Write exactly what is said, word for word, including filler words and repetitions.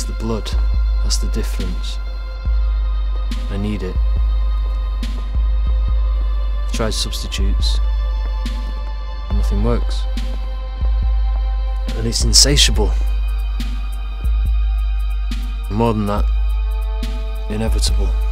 It's the blood. That's the difference. I need it. I've tried substitutes. Nothing works. And it's insatiable. More than that, inevitable.